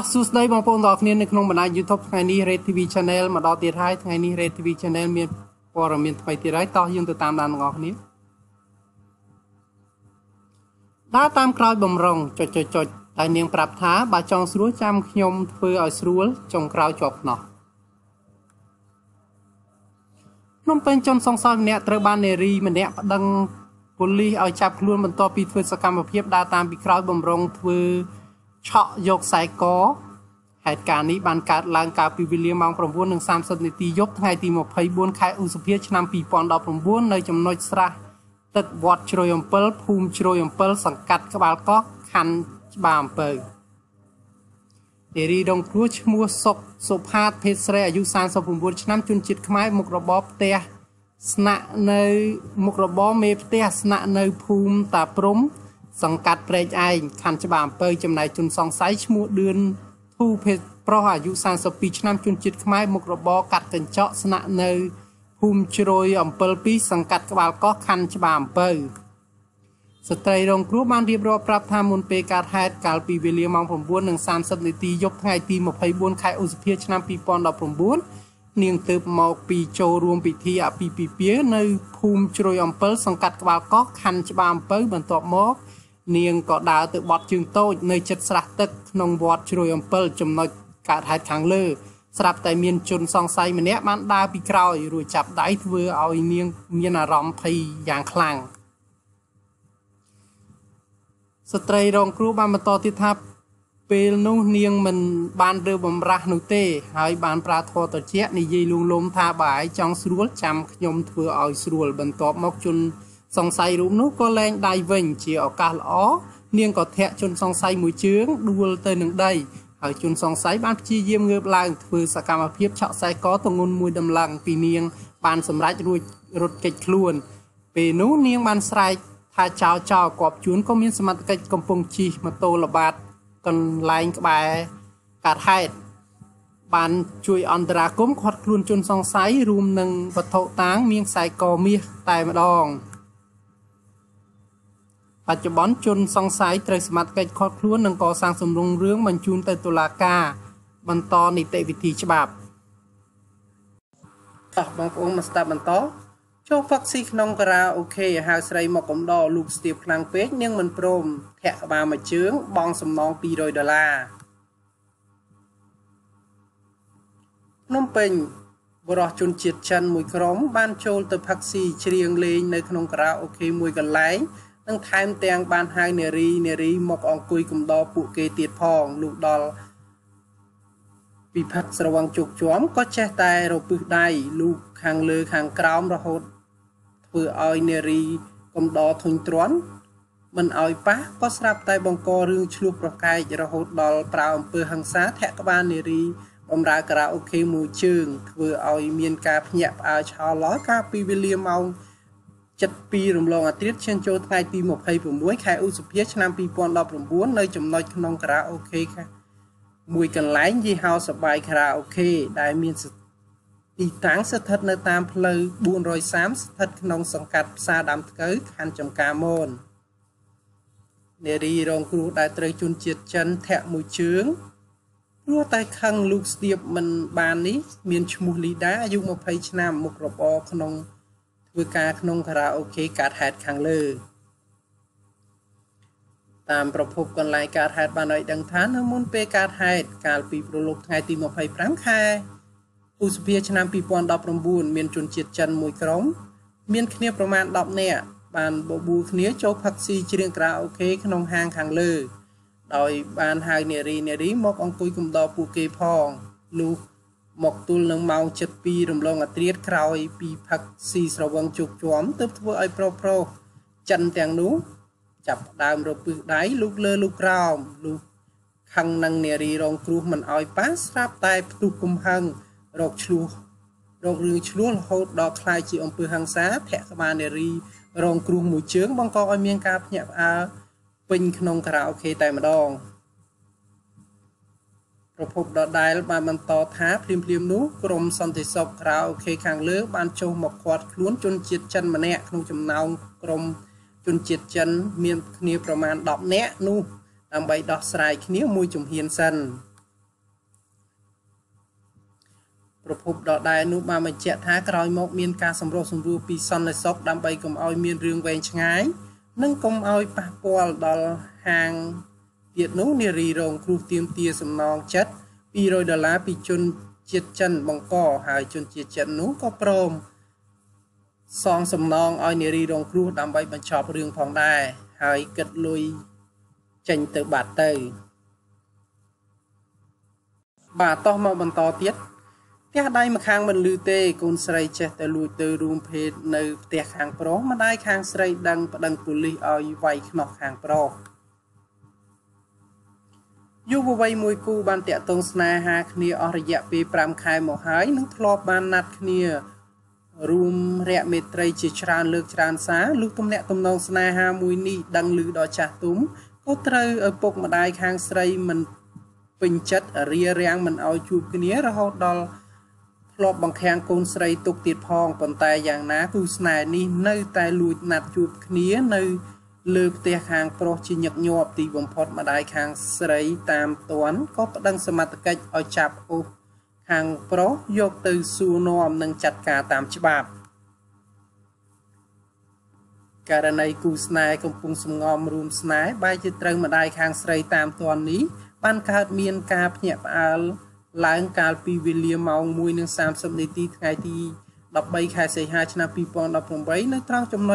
សោះសួស្តីបងប្អូនទាំងអរគ្នានៅក្នុងបណ្ដាញ ឆក់យកខ្សែកហេតុការណ៍នេះបានកើតឡើងកាលពីវេលាម៉ោង សង្កាត់ប្រេកឯងខណ្ឌច្បារអំពើ Niên có đá tự bọt chương tốt nơi chất sạc tức nông bọt trôi ấm pơ chùm nội cả hạt kháng lơ sạp tại miền chôn song say mà nét bán đá bị khao rồi chạp đáy vừa oi niên miên à rõm thay dạng khlang Sật trầy rộng cửu bà mà to tiết tháp bê nô niên mình bán rơ bầm rác nụ tê hỏi bán pra thô tờ chết này dây luôn lôm tha bái trong sửu chăm nhóm vừa oi sửu bần tọp móc chôn សង្ស័យរូបនោះក៏លែងដៃវិញជាឱកាសល្អនាងក៏ធាក់ជនសង្ស័យមួយជើងដួលទៅនឹងដីហើយជនសង្ស័យបានព្យាយាមងើបឡើងធ្វើសកម្មភាពឆក់ខ្សែកក៏ទងន់មួយដំឡើងពីនាងបានសម្រេចរួចរត់គេចខ្លួនពេលនោះនាងបានស្រែកថាចោចចោលកបជួនក៏មានសមត្ថកិច្ចកំពុងជិះម៉ូតូល្បាតកន្លែងក្បែរកាត់ហេតុ បានជួយអន្តរាគមន៍ខាត់ខ្លួនជនសង្ស័យរួមនឹងវត្ថុតាងមានខ្សែកមាសតែម្ដង បច្ចុប្បន្នជនសង្ស័យត្រូវស្មាតកិច្ចខត់ខ្លួននឹងកសាងសំរងរឿងបញ្ជូនទៅតុលាការបន្តនីតិវិធីច្បាប់ នឹងថែមទាំងបានហើយនារីមកអង្គុយកំដរពួកគេទៀតផងលោកដល់ពិផិតស្រវឹងជោគជាំក៏ចេះតែរពឹសដៃលូកខាងលើខាងក្រោមរហូតធ្វើឲ្យនារីកំដរធុញទ្រាន់មិនឲ្យប៉ះក៏ស្រាប់តែបង្ករឿងឈ្លោះប្រកែករហូតដល់ប្រៅអំពើហិង្សាធាក់ក្បាលនារីបំរើការ៉ាអូខេមួយជើងធ្វើឲ្យមានការភ្ញាក់ផ្អើលឆោឡោះកាលពីវេលាម៉ោង 7 រំលងអាទិត្យ ឆ្នាំ 2016 ខែ ឧសភា ឆ្នាំ 2019 នៅចំណុចក្នុង Karaoke មួយកន្លែងយីហោសបាយខារ៉ាអូខេ ដែលមានទីតាំង ស្ថិតនៅតាមផ្លូវ 430 ស្ថិតក្នុងសង្កាត់ផ្សារដើមថ្កូវ ខណ្ឌចំការមន នារីរងគ្រោះដែលត្រូវជនជាតិចិនធាក់មួយជើង ព្រោះតែខឹងលោកស្ទាបមិនបាននេះមានឈ្មោះលីដា អាយុ 20 ឆ្នាំ មុខរបរក្នុង ធ្វើការក្នុងខារ៉ាអូខេកាត់ហេតុខាងលើតាមប្រភពកន្លែងកាត់ហេតុបានឲ្យដឹងថានៅមុនពេលកាត់ហេតុកាលពី ប្រលប់ថ្ងៃទី 25 ខែឧសភាឆ្នាំ 2019 មានជនជាតិចិនមួយក្រុមមានគ្នាប្រមាណ 10 នាក់បានបបួលគ្នាចូលផឹកស៊ីច្រៀងខារ៉ាអូខេក្នុងហាងខាងលើដោយបានហៅនារីមកអង្គុយកំដរពួកគេផង មកទល់នឹងម៉ោង 7:02 រំលងអាធ្រាត្រក្រោយពីផឹកស៊ីស្រវឹងជោគជាំទើបធ្វើឲ្យប្រុសៗចាញ់ទាំងនោះចាប់ដើមរពឹសដៃលូកលើលូកក្រោមលូកខឹងនឹងនារីរងគ្រោះមិនឲ្យប៉ះស្រាប់តែផ្ទុះកំហឹងរកឈ្លោះរករឿងឈ្លោះរហូតដល់ខ្លាចជាអំពើហិង្សាធាក់ក្បាលនារីរងគ្រោះមួយជើងបង្កឲ្យមានការភ្ញាក់ផ្អើលពេញក្នុង Karaoke តែម្ដង ប្រពន្ធដដែលបានបន្តថាភ្លាមៗនោះក្រុមសន្តិសុខខារ៉ាអូខេខាងលើបានចុះមកឃាត់ខ្លួនជនជាតិចិនម្នាក់ក្នុងចំណោមក្រុមជនជាតិចិនមានគ្នាប្រមាណ 10 នាក់នោះដើម្បីដោះស្រាយគ្នាមួយជំហានសិន សងសំណងឲ្យនារីរងគ្រោះដើម្បីបញ្ចប់រឿងផងដែរហើយគិតលុយចេញទៅបាត់ទៅបាទតោះមកបន្តទៀត ផ្ទះខាងប្រុសម្ដាយខាងស្រីដឹងប្តឹងប៉ូលីសឲ្យវាយខ្នោះខាងប្រុសយុវវ័យមួយគូបានតាក់ទងស្នេហាគ្នាអស់រយៈពេល ក្លបបង្ខាំងកូនស្រីទុកទៀតផងប៉ុន្តែយ៉ាងណាគូស្នេហ៍នេះនៅតែលួចណាត់ជួបគ្នា ឡើងកាលពីវេលាម៉ោង មានជ័យរាជធានីភ្នំពេញចំណែកតួអង្គខាងស្រី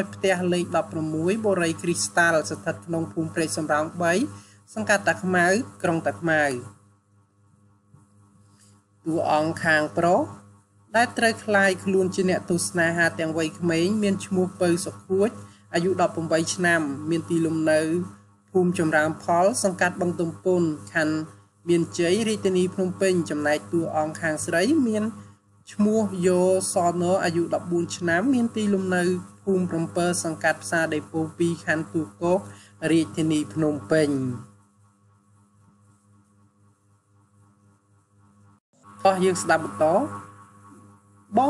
មានឈ្មោះយោសនអាយុ 14 ឆ្នាំមានទីលំនៅភូមិ នំពេញគូស្នេហ៍មួយគូបានប្រព្រឹត្តគ្នាចូលដេកផ្ទះសំណាក់យុគទី ជនសង្ស័យឈ្មោះផុងលីផេងភេទប្រុសអាយុ មួយកន្លែងដោយពួកគេបាននៅជាមួយគ្នាតាំងពីប្រ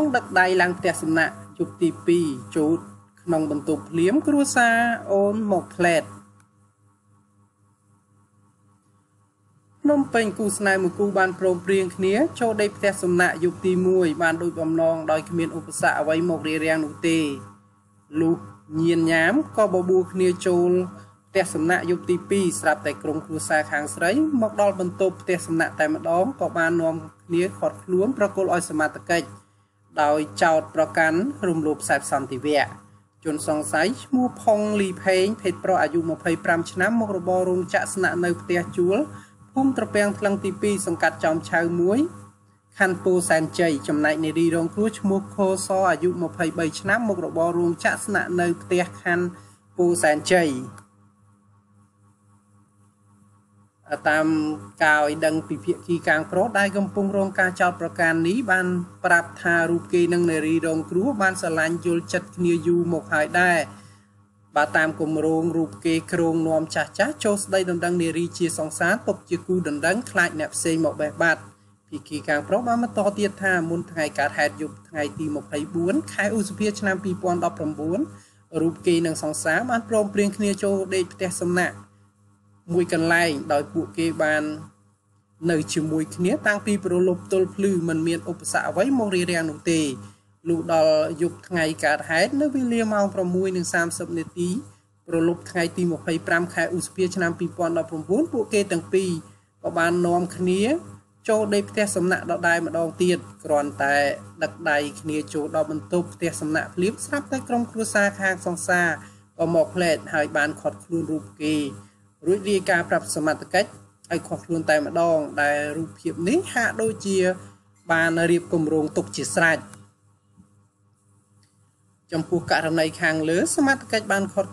លប់ទល់ភ្លឺមិនមានឧបសគ្គអ្វីមករារាំងនោះទេ លោកដល់យុគថ្ងៃកើតហេតុនៅវេលាម៉ោង ចំពោះករណីខាងលើសមាជិកបានខត់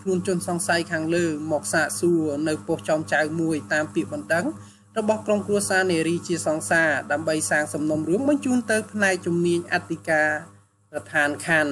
ខ្លួនជនសង្ស័យខាងលើមកសាកសួរនៅប៉ុស្តិ៍ចោមចៅមួយតាមពាក្យបណ្ដឹងរបស់ក្រមគ្រួសារនារីជាសង្សារដើម្បីសាងសំណុំរឿងបញ្ជូនទៅផ្នែកជំនាញអធិការដ្ឋានខណ្ឌ